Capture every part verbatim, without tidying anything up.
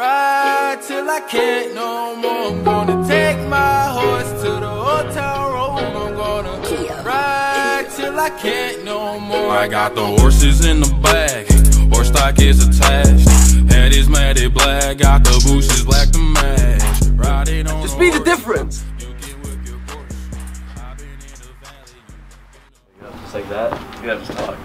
ride till I can't no more. I'm gonna take my horse to the old town road. I'm gonna ride till I can't no more. I got the horses in the bag, horse stock is attached. Head is matted black, got the bushes black to match. Riding on just be the difference. Just like that, you gotta just talk.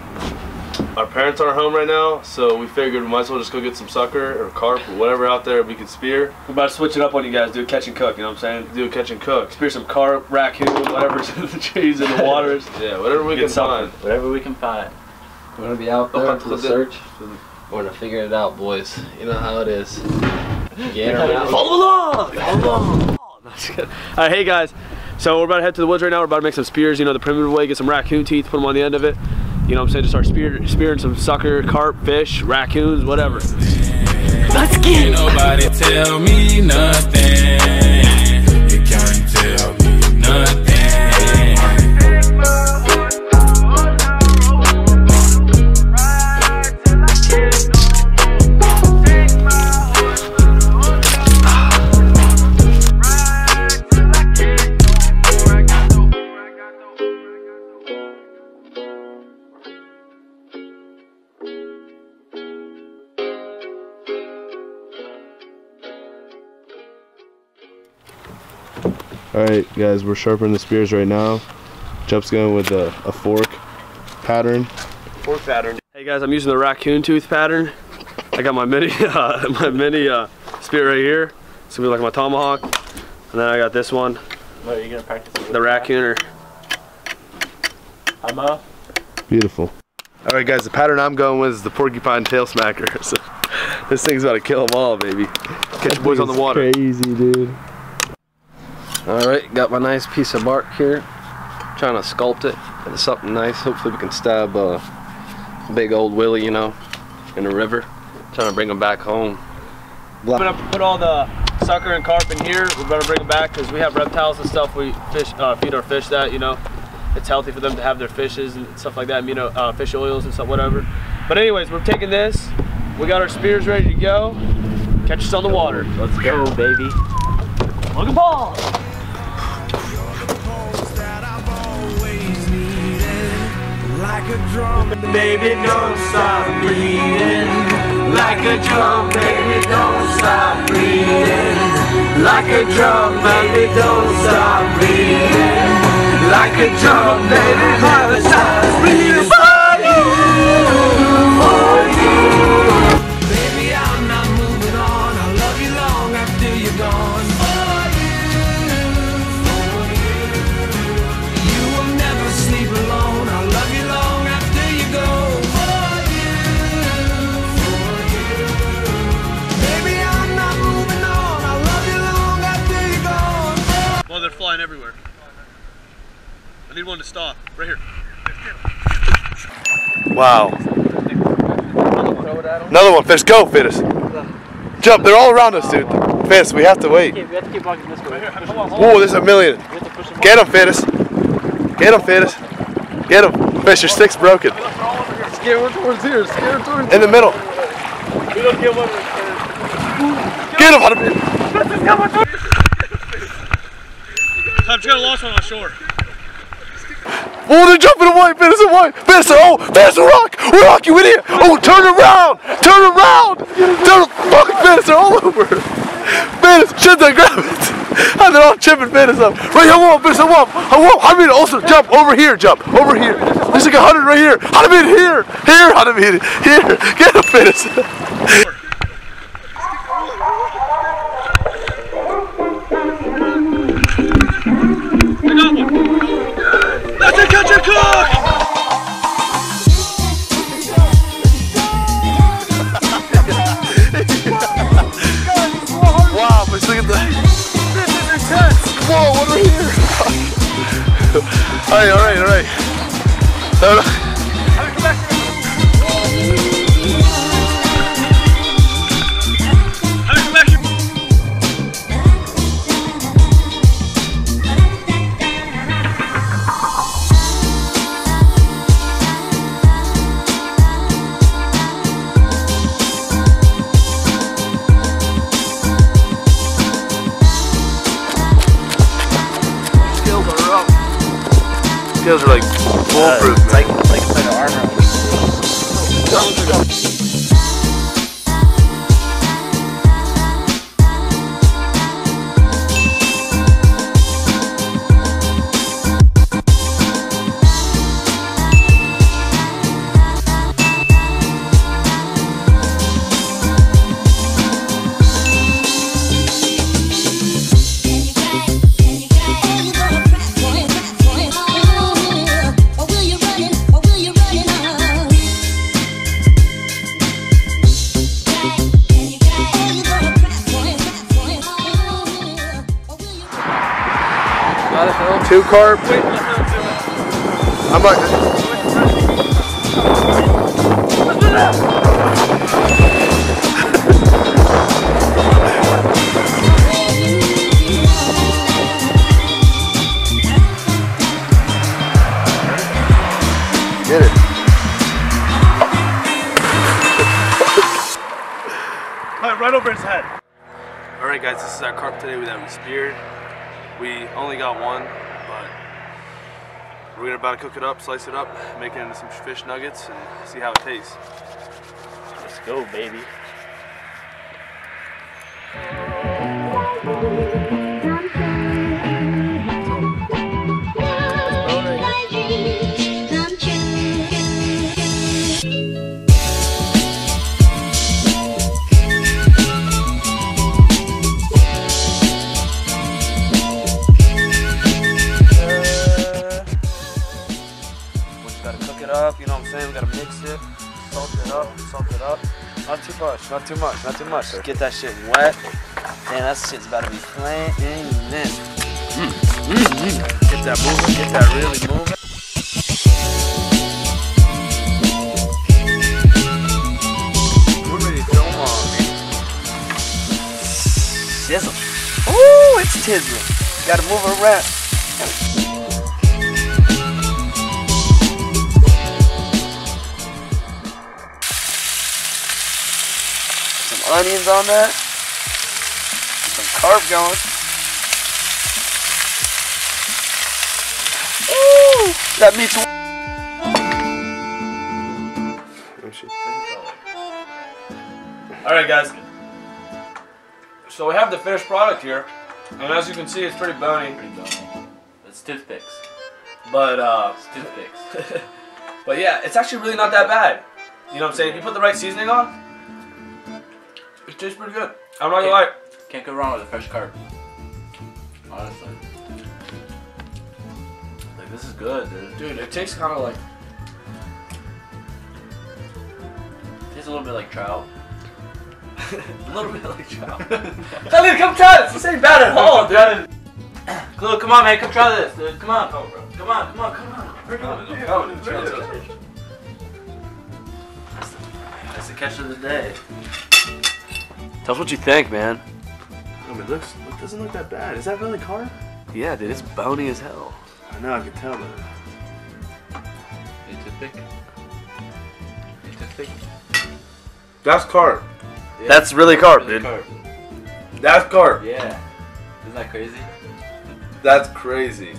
Our parents aren't home right now, so we figured we might as well just go get some sucker or carp or whatever out there we could spear. We're about to switch it up on you guys, do a catch and cook, you know what I'm saying? Do a catch and cook. Spear some carp, raccoon, whatever's in the trees and the waters. Yeah, whatever we can find. Whatever we can find. We're gonna be out there to the search. We're gonna figure it out, boys. You know how it is. Yeah, follow along! Follow along! Alright, hey guys. So we're about to head to the woods right now. We're about to make some spears, you know, the primitive way, get some raccoon teeth, put them on the end of it. You know what I'm saying? Just start spear, spearing some sucker, carp, fish, raccoons, whatever. Let's get it! Nobody tell me nothing. You can't tell me nothing. Alright guys, we're sharpening the spears right now. Jeff's going with a, a fork pattern. Fork pattern. Hey guys, I'm using the raccoon tooth pattern. I got my mini uh, my mini uh, spear right here. It's going to be like my tomahawk. And then I got this one. What, are you going to practice it with the raccooner? I'm up. Beautiful. Alright guys, the pattern I'm going with is the porcupine tail smacker. So, this thing's about to kill them all, baby. Catch your boys on the water. Crazy, dude. Alright, got my nice piece of bark here. Trying to sculpt it into something nice. Hopefully we can stab uh, big old Willie, you know, in the river. Trying to bring him back home. We're going to put all the sucker and carp in here. We're going to bring them back because we have reptiles and stuff. We fish, uh, feed our fish that, you know. It's healthy for them to have their fishes and stuff like that, you know, uh, fish oils and stuff, whatever. But anyways, we're taking this. We got our spears ready to go. Catch us on the water. Let's go, baby. Look at Paul! Like a drum, baby, don't stop breathing. Like a drum, baby, don't stop breathing. Like a drum, baby, don't stop breathing. Like a drum, baby, never stop breathing. For you, for you. Baby, I'm not moving on. I love you long after you're gone. For you, for you. You will never sleep alone. I love you long. They're flying everywhere. I need one to stop. Right here. Wow. Another one, fish. Go, Fittis. Jump. They're all around us, dude. Fittis, we have to wait. We have to keep walking this way. Whoa, there's a million. Get him, Fittis. Get him, Fittis. Get him. Fish, your stick's broken. Scare towards here. Scare towards in the middle. Get him, Hunter. I've just got a lost one on shore. Oh, they're jumping away. Fittis and white. Fittis, oh, Fittis, rock. Rock, you idiot. Oh, turn around. Turn around. Turn fucking Fittis, they're all over. Fittis, shit, they grab it. They're all chipping Fittis up. Right, I want, Fittis, I want. I want. I mean, also, jump over here, jump. Over here. There's like a hundred right here. I mean, here. Here, I mean, here. Get a Fittis. Whoa, what are we here? Alright, alright, alright. Come back here. scales are like bulletproof. Uh, like, like a plate of armor. Oh, two carp. Wait, let's do it. I'm like, let's do that. Get it. Right over his head. All right, guys, this is our carp today that we speared. We only got one, but we're about to cook it up, slice it up, make it into some fish nuggets, and see how it tastes. Let's go, baby. Up, you know what I'm saying? We gotta mix it, salt it up, salt it up. Not too much, not too much, not too much. Just get that shit wet. Man, that shit's about to be flaming. Mm, mm, mm. Get that moving, get that really moving. We're ready to film on, man. Sizzle. Ooh, it's tizzling. Gotta move her around. Onions on that, some carp going. Ooh, that meat's. All right, guys. So we have the finished product here, and as you can see, it's pretty bony. Pretty bony. It's toothpicks. But uh, it's toothpicks. But yeah, it's actually really not that bad. You know what I'm saying? If you put the right seasoning on. It tastes pretty good. I'm not gonna lie. Can't go wrong with a fresh carp. Honestly. Like, this is good, dude. Dude, it tastes kind of like... It tastes a little bit like trout. A little bit like trout. Khalid, come try this! This ain't bad at all, dude! Khalid, come on, man. Come try this, dude. Come on. Oh, bro. Come on, come on, come on. Bring on, dude. Come on, dude. That's the catch of the day. Tell us what you think, man. I mean, it looks, it doesn't look that bad. Is that really carp? Yeah, dude, it's bony as hell. I know, I can tell, man. It's a thick. It's a thick. That's carp. Yeah. That's really carp, really dude. Carp. That's carp. Yeah. Isn't that crazy? That's crazy.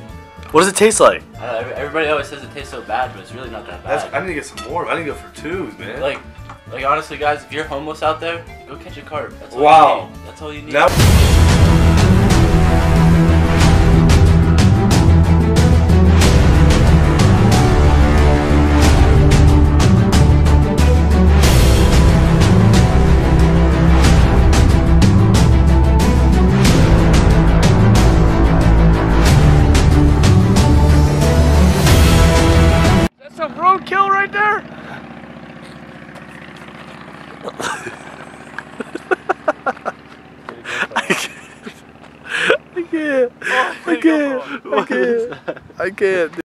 What does it taste like? I don't know, everybody always says it tastes so bad, but it's really not that bad. That's, I need to get some more. I need to go for twos, man. Like, Like honestly, guys, if you're homeless out there, go catch a carp. That's all wow. you need. That's all you need. Now I can't. I can't. I can't.